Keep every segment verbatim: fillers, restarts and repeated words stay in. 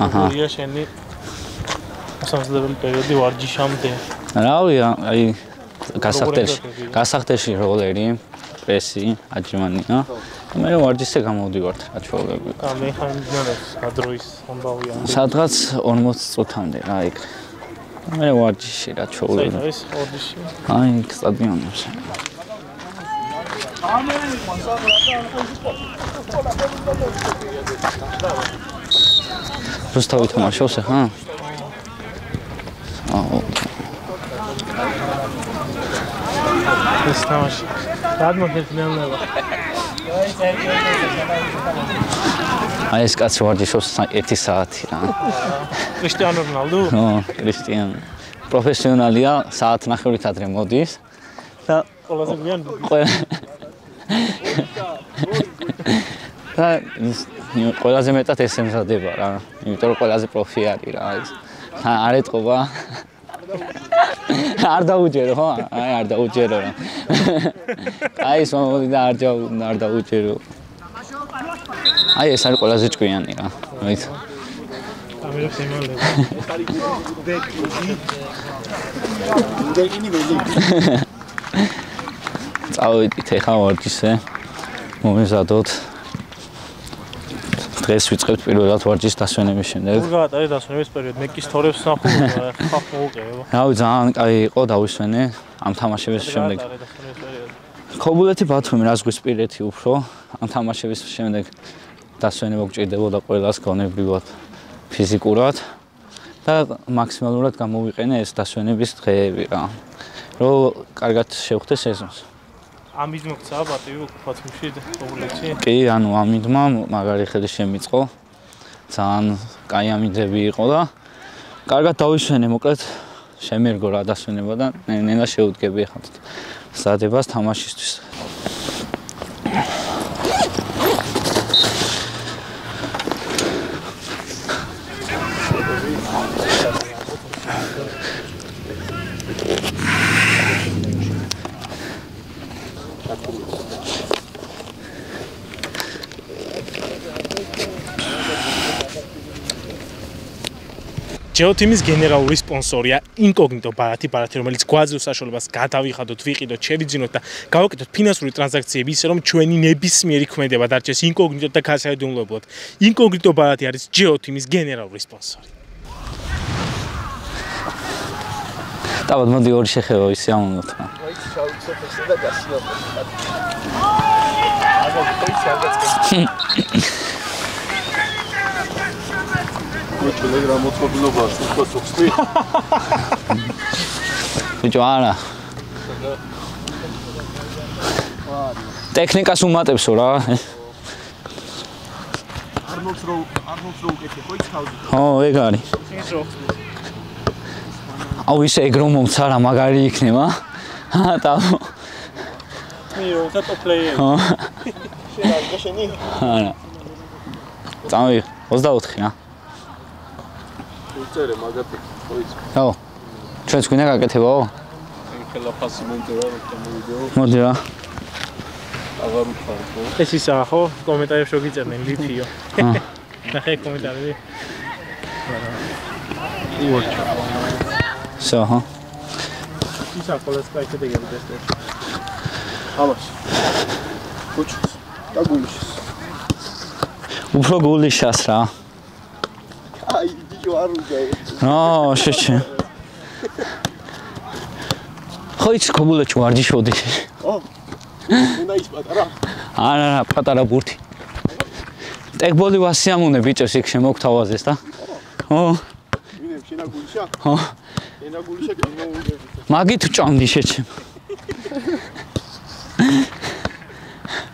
Aha. Ravia, ai casacteș, casacteșii rolerii, presi, ajmani, a? Mele vardiște cam udiort, așa folgă. Cam ei hai nu adrois, am băuia. Sătras, ormoz totam de, aici. Mele vardiște, așa folgă. Aici, stadion. Просто вот помощался, а? А вот. Представляешь? Одно деревянное. А если как сегодня шёлся эти саати, да? Криштиану Роналду. Ну, Криштиану. Профессионалия саат нахуй кадре модис. Да. Та ყველაზე მეტად ეს ემზადება რა. Იმიტომ რომ ყველაზე პროფი არის რა ეს. არ ეთყობა. არ დაუჯერო ხო? აი არ დაუჯერო რა. აი ეს მოდი და არ არ დაუჯერო. აი ეს არის ყველაზე ჭკვიანი რა. ვით. ამერებს იმალდება. დეკი. დეკი ნიველი. წავედით ეხა ვარჯისზე. მომეზადოთ. დღეს ვიწყებთ პირველად ვარჯის დასვენების შემდეგ. გულ გაატარე დასვენების პერიოდი. მეკის თორებს ნახულობ, ხა მოუყევ. რავი, ძალიან კაი იყო დავისვენე ამ თამაშების შემდეგ. ქობულეთი ბათუმი, რაზღვისპირეთი უფრო ამ თამაშების შემდეგ დასვენება გჭირდებოდა ყველას გონებრივად, ფიზიკურად და მაქსიმალურად გამოვიყენე ეს დასვენების დღეები რა. რომ კარგად შევხვდე სეზონს. Amit măcțea, bate eu, poți mușit, obuleci. Ei, anu amit mam, magari xedește mițco. Zan, cai amit de bici, da. Carga taușe ne măcat, șemir gora, da se ne văd, ne ne lașe ud că biehat. Să te băs, tamașistus. Geo Team-ის გენერალური სპონსორია Incognito Card, ბარათი, რომელიც გვაძლევს საშუალებას გადავიხადოთ, ვიყიდოთ, შევიძინოთ და გავაკეთოთ ფინანსური ტრანზაქციები, ისე რომ ჩვენი ნებისმიერი ქმედება დარჩეს Incognito-თ და გასაიდუმლოებლად. Incognito Card არის Geo Team-ის გენერალური სპონსორი. თავად მოდი ორი შეხება ისე ამონოთ. აი, შავიცოთ ესე და გასიოთ. Telegram მოწყობილობა სუხსოხსნი. ბიჭო არა. ტექნიკას უმატებსო რა. არნოლდს რო არნოლდს რო უკეთე ხო იცავდი? ხო, ეგ არის. აუ ისე ეგ რომ მომცარა მაგარი იქნება. აა დაო. მიო, ზატო პლეიერი. ხო. შეიძლება გაშენი. არა. წავი ოცდაოთხი რა. Uite, magazin. Da. Ce ai spune că te văd? Că la faci montajul ăsta. Montajul. Avem făcut. Ești să aho, comentarii șogiți în video. Dacă comentarii. Uite. Să aho. Ce să fac la spai cât de greu este. Halos. Cuci. Da guliș. Upro guliș asra. Ai No, șește. Hoiți cobulă ce ardi șode. Oh. Nu ai patara. Ana, ana, patara burti. Tec boli vasiamune biços ik shemogtavaz esta. Oh. Mine shena gulsha. Oh. Shena gulsha gamoude. Magit çamdi şeçem.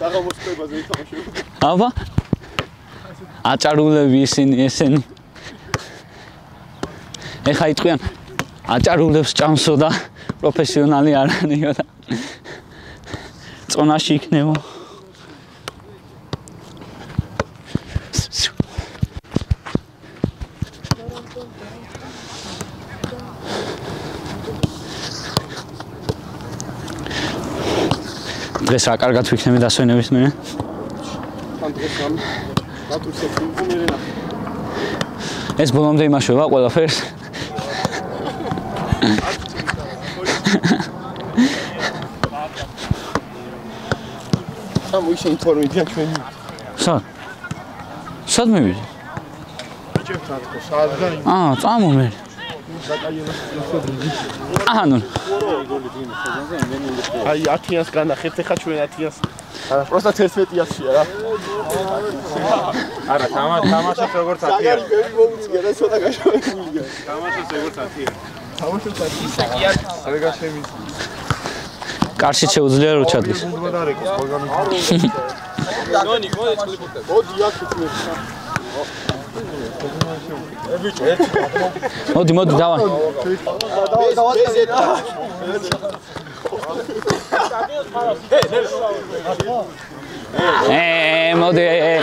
Daga mostebaz etamaşu. Ava? Açarule visin esen. ეხა იტყვიან აჭარულებს ჭამსო და პროფესიონალი არანიო და წონაში იქნებო დღეს რა კარგად ვიქნები დასვენების მერე ან დღეს ამ დათურსებს იმპონერენ Es bu mamda ima shuba qola first. Tam bu işe informedi ya şöyle. Sad. Sad mı bir? Ah, tam o mer. Ah non. Ay atiyas kana xete xat şöyle atiyas. Prosta tesvet yashiy ara. Ara tamam tamam şat rogor tatiya. Sagar geri boğmuş gene sonra kaşo bilmiyor. Tamam şat rogor tatiya. Tamam şat tatiya. Sagar şemiz. Karşı çevuzluyor uçadı. Hadi mod davan. Eee mod eee.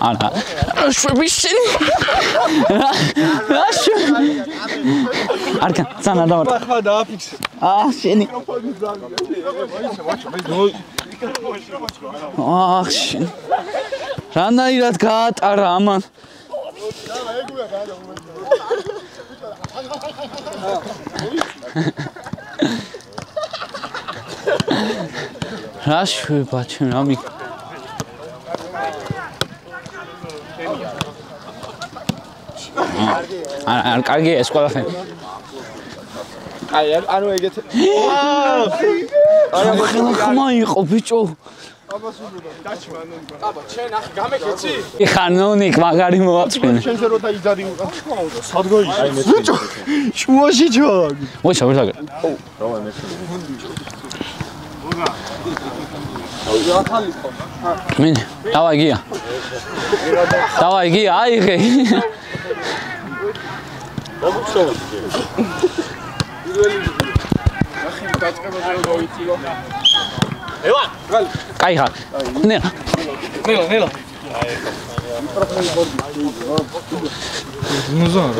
Arkan, Rush for Bachelor. I'm going to squad of him. I don't get it. Come on, you bitch. Ihanoni, Magarim, what's been? What's it? What's it? Min, Tawagi. Tawagi, I agree. Kai hak. Nela. Nela, Nela. Ну за, да?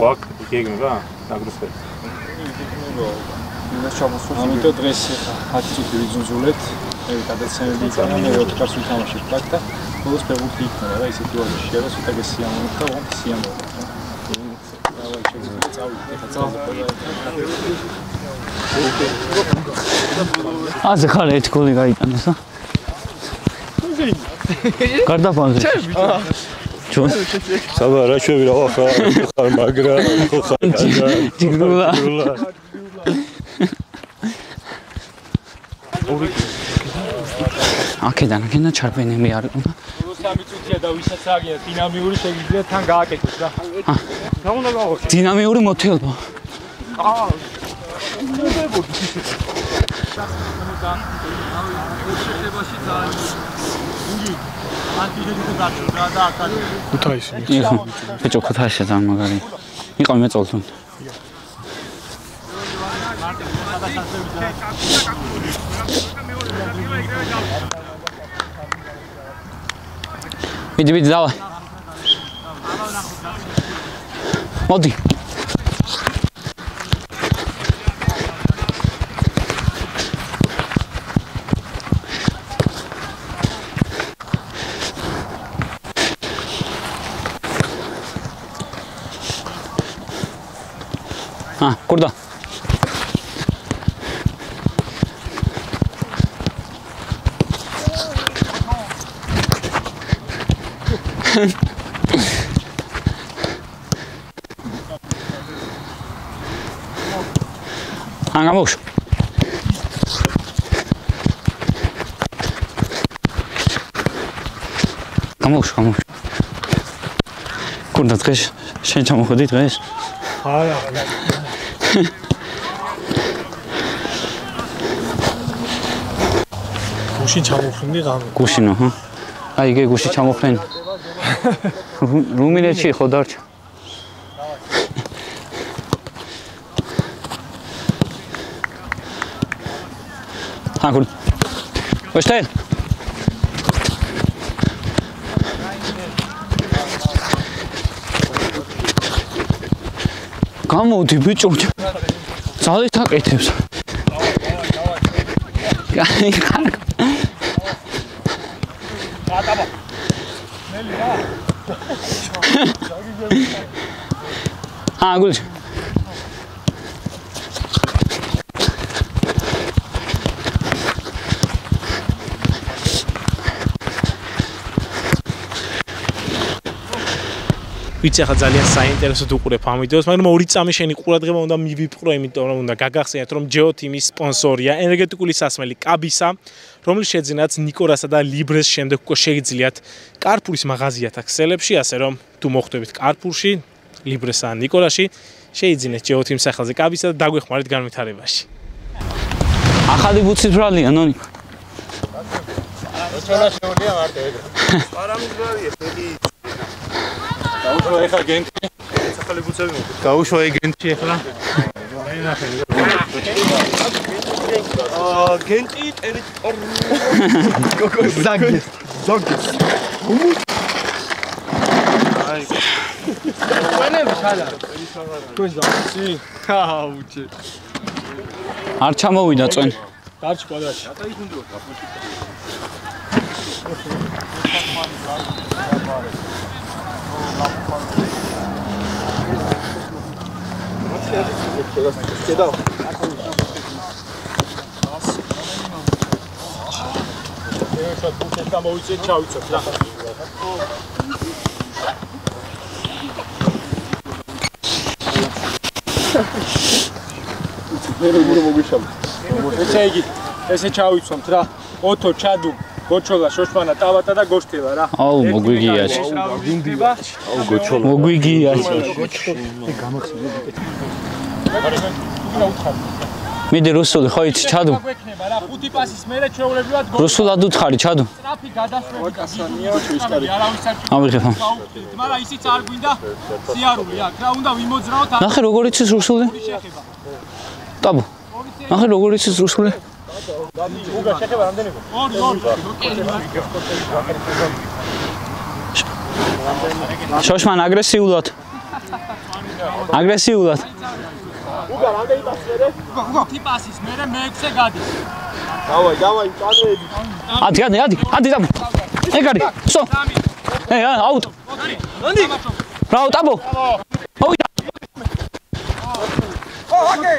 Бак, кегин, да, нагрузка. Ами то дрес хатчики видим зулет, когда се видите, ами е от карсу тамоши плакта, но успех укликне, да, и се туа ще раз, така сиам, така он сиам. Давай, чек, цау, цау. А за хале ет коли гайтан, са? Karda falan. Çok. Sabah raşo bir ofa, magra, ofa. Tigrula. Akeden, akeden çarpayım ya. Dinami uru motel bu. Kutaisi. Hiç o Kutaisi zaman gari. Ne kadar metolsun? Bidi bidi dava. Modi. Ha, burada. Hanga boş. خاموش خاموش كنت تغش شيء تم خديت غش هاي گوشی چامو فرندی قام گوشی نه ها ایگه گوشی چامو فرند رومینه چی خوددار چ ها گل وشتای قامو دی بیچو سالی تاک ایتپس گای हाँ गुल ویچه خدایا سعی ترسو تو کره فهمیده است. من موریت سامیشه نیکولاد که ما اونا میبی پرویم میتونم اونا کاغذ سعی ترم جیو تیمی سپانسوریا. انرژی تو کلی سازمالی کابیسام. رومل شد زینات نیکورا سادا لیبرس شنده کشید زیلیات. کارپولیس مغازیات اکسلبشی اسرام تو مختوب کارپوشی لیبرسان نیکولاشی شد زینه جیو تیم سعی خدا کابیسا داغوی خمارت گرمی تری باشی. آخری بود سیبرالی آنونی. Kaushoe agent. Kaushoe agent. Ah, agenti. Zagis, zagis. Humus. Benim şala. Koca. Si. Ha uçe. Arçama uydu son. Kaç kadar? ესე ჩავიცვამთ რა ოთო ჩადუ გოჩოლა შოშმანა ტავატა და გოშტელა რა აუ მოგვიგიაშ აუ გოჩოლა მოგვიგიაშ მიდი რუსული ხოიც ჩადუ ხუთი პასის მერე ჩვეულებრივად რუსულად უთხარი ჩადუ ტრაფი გადასვენია ჩუისკარი ამიღებ მაგრამ ისიც არ გვინდა სიარული აქ რა უნდა ვიმოძრაოთ ნახე როგორ იცის რუსული ტაბუ ნახე როგორ იცის რუსული უგა შეხება რამდენიმე? ორი ორი შოშმან აგრესიულად აგრესიულად უგა რამდენი პასი მერე? უგა უგა თი პასის მერე მეექვსე გადის დავაი დავაი წამეები ადი გადი ადი ადი დაბო ეგარი სო ე აუტ ნანდი რაო დაბო მოვიდა ო აკე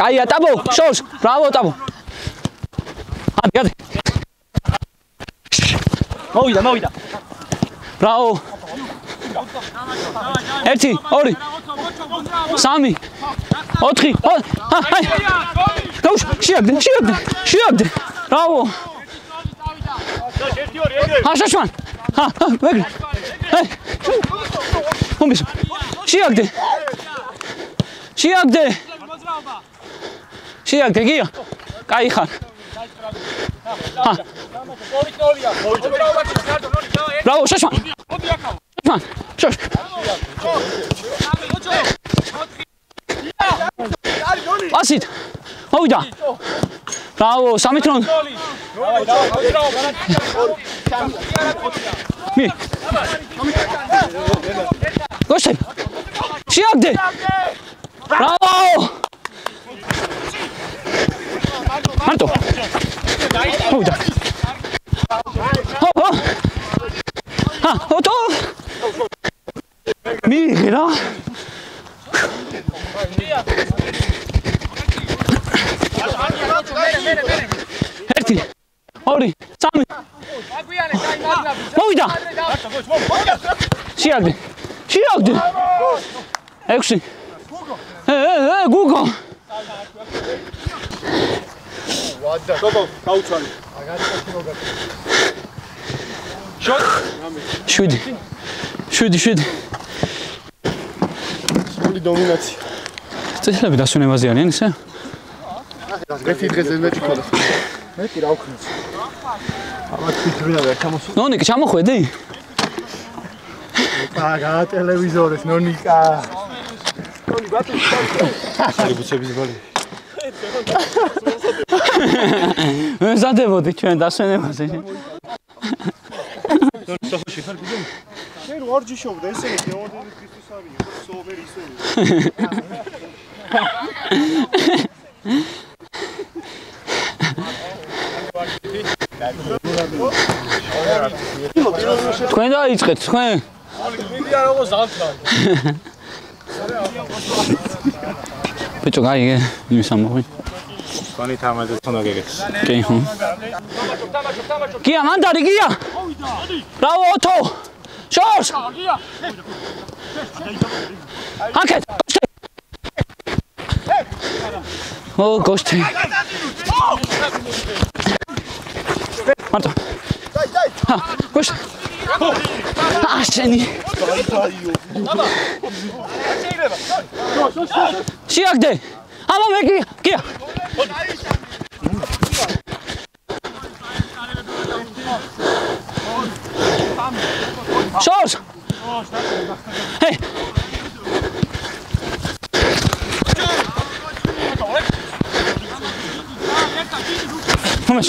კაია დაბო შოშ ბრავო დაბო Hadi hadi. Movida, movida. Bravo. Erti, Ori. Sami. Otri. Ha, hay. Koş, şirdin, şirdin, şirdin. Bravo. Ha, şaşman. Ha, ha, bekle. Hey. Komis. Şirdin. Şirdin. Şirdin, giy. Kayhan. Ha. Bravo, şaşman. Şaşman. Şaş. Basit. Oyda. Bravo, Samitron. Mi. Koşayım. Şiagde. Bravo. Marto. Hold on. Oh, oh. Ah, oh, oh. Mira. Erti. Ori. Sami. Movida. Şiagdi. Şiagdi. Ekşi. Ee, ee, Google. Go go, go, Charlie. I got to go. Shoot. Shoot, shoot. Spoli dominaci. Це ж лавіда суне вазіанин, це? No, ne, čemu chodí? Taká televizory, no nika. Tady bude bývalý. No, zde vody, co je, dáš se nevazí. To je to, co je. Ne, různí jsou, dnes je to, že když tu sami, souber jsou. Თქვენ დაიწყეთ თქვენ? მიდია როგორ ზამთრა. ბიჭო, გაიგე, იმის ამოყვი. თქვენი თამაშს თუნდა გეკეთეს. კი, ხო. გია, მანდარი გია. ბრავო, ოთო. შორს. გია. აკეთ. ო, გოსტი. Marta. Ha, koş. Ah seni. Şiak de. Ama meki, kia. Şors. Hey. Vamos.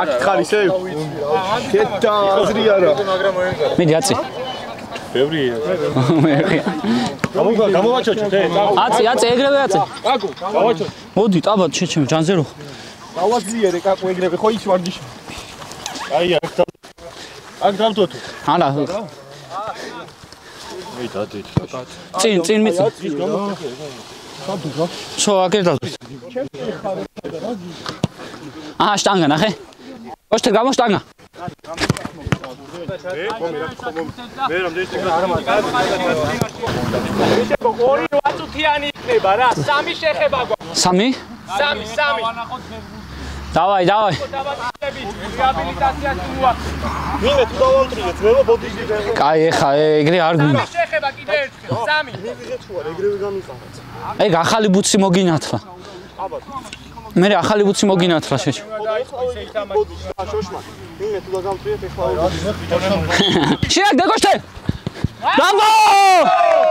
Აქ ხარ ისე? კეთა აზრი არა. მე დიაცი. ბევრია. გამოგა გამოვაჩოჩო თე. აცი, აცი, ეგრევე აცი. კაკო, გავაჩოჩო. მოდი, ტაბად შეჩემი ჯანზე რო. დავაძლიერე კაკო ეგრევე ხო ის ვარჯიში. აი, აქ და აქ დავდოთო. ანა. მე დადე. წინ, წინ მეც. შო, აკერ დავდო. Ah, Stange, nachher. Was der Gamma Stange? Sami? Sami, Sami. Давай, давай. Кай, хай, игри аргумен. Сами. Эй, ახალი ბუცი მოგინათლა. აბა. მე ახალი ბუცი მოგინათლა შეჭ. შეაგდე გოშტე. ბრავო!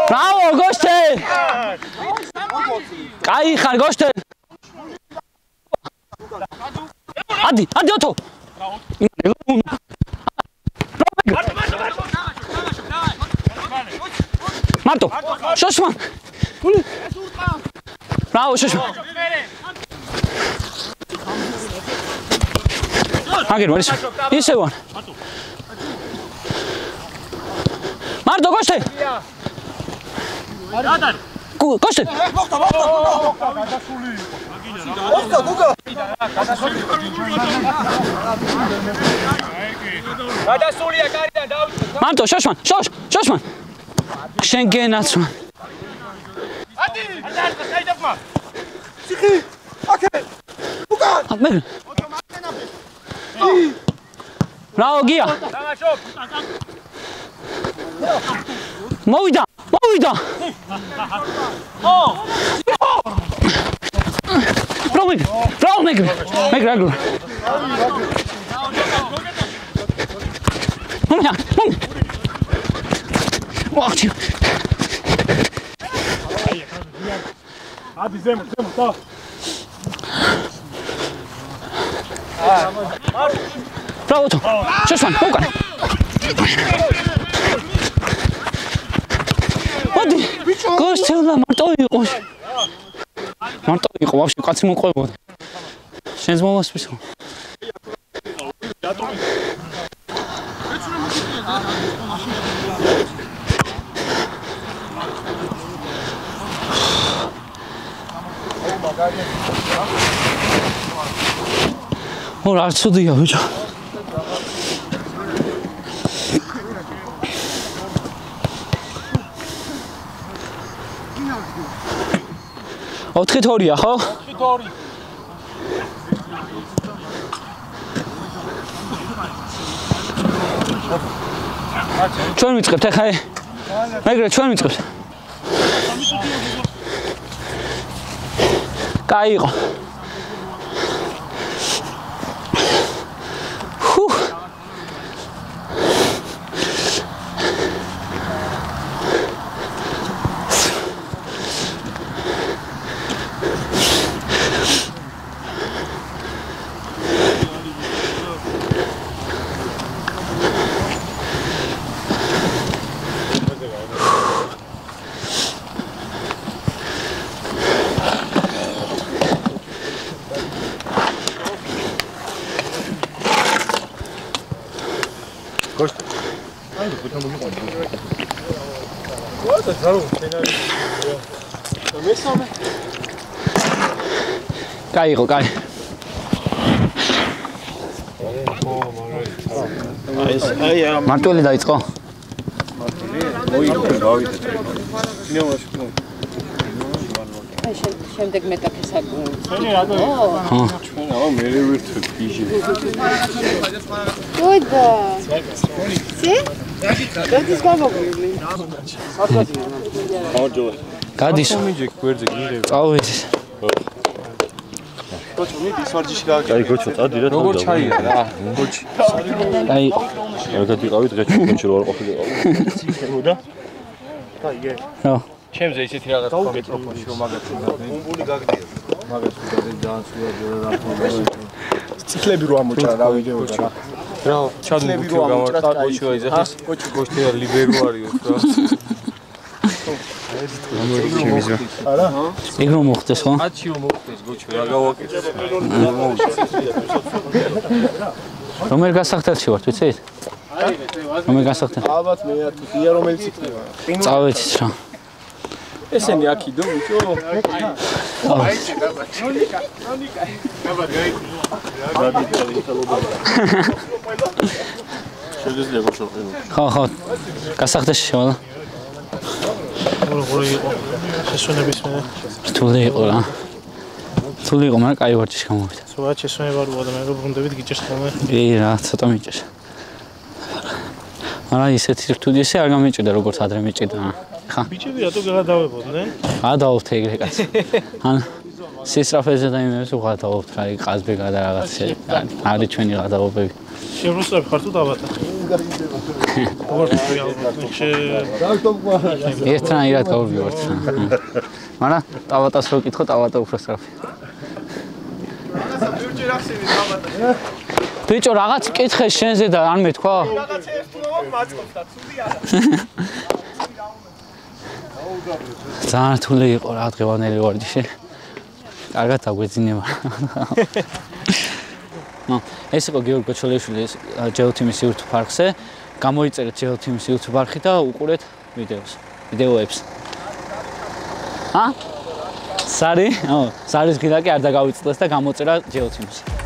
ბრავო გოშტე! კაი ხარ გოშტე. ადი, ადი ოთო. მარტო. შოშმან. Bravo şaşma. Hangi var iş? İse var. Mardo koşte. Adar. Ku koşte. Bokta bokta. Bokta buga. Ada suliya karidan davut. Mardo şaşman. Şaş şaşman. Şengen atman. Hadi. Adar kayıt yapma. Çıkı. Okey. Bu kadar. Atmayın. Bravo Gia. Tamam çok. Movida. Movida. Oh. Bravo Meg. Bravo Meg. Meg regular. Mami. Mami. Vah diyor. Abi zem, zem, ta. Bravo to. Şaşman, okan. Hadi. Koştela Marto'yu koş. Marto'yu koş, kaçımı koymadı. Sen zma vas pis. Ora al sud yapacağım. ოთხი თორეა ხო? ოთხი თორე. ჩვენ ვიწყებთ ახლა? მაგრამ ჩვენ ვიწყებთ. კაი იყო. Guy, go guy. Mantuli da itko. Mantuli Koçum ne diyorsun ardışı daha geliyor. Koçum hadi lan. Doğru çay ya ha. Koç. Ay. Ya da diyor abi de koçur var. Burada. Ta gel. Ha. Çemze iseti rahat konuş şu magazinde. Bombuli gagdi. Magazinde dansuyor böyle rahat. Çiklebi ro amoçar abi diyor. Bravo. Çadlı bu programı tak koçuyor izle. Koçu koçuyor libero arıyor. Игру мухтес, хо? А чио мухтес, гучу, рагаокес. Ромер гасахтер чио, вицеит? Ромер гасахтер. Албат, мея, тутия ромер циклива. Цавецит, ра. Эсен яки, ду, чио. Айчи, даба, чоника, чоника. Даба, гайку. Даби, даби, талуба. Шелезле, гучу. Хо, хо, гасахтер чио, да? Tuli ola. Tuli olmak ayı var çıkan mıydı? Suat çeşmeye var bu adam. Ben bunu da bir gideceğiz tamam. İyi rahat satamayacağız. Ana hissettir tudiyse agam içi de rogor sadrem içi de. Ha. Biçe bir ato gala dava bodun. Ha dava tegre kaç. Han. Siz rafeze daimemiz o kadar dava tray qazbe kadar ağat şey. Hadi çöni dava be. Şevruslar kartu dava. Ერთთან ირად გავივართ. Მარა ტავატას რო გითხო, ტავატა უფრო სწრაფია. ბიჭო რაღაცები ტავატა. ბიჭო რაღაც კითხე შენზე და არ მეთქვა? რაღაცა ერთნავა მაწყობდა, ცუდი არა. ძალიან რთული იყო რა დღევანდელი ვარჯიში. კარგად დაგვეძინება. ნუ, ეს იყო გიორგი კოჩოლიაშვილის Geo Team-ის YouTube პარკზე. გამოიწერეთ Geo Team-ის YouTube არხი და უყურეთ ვიდეოს, ვიდეოებს. ა? სარი? ო, სარის გიდაკი არ დაგავიწყდეს და გამოწერა Geo Team-ს.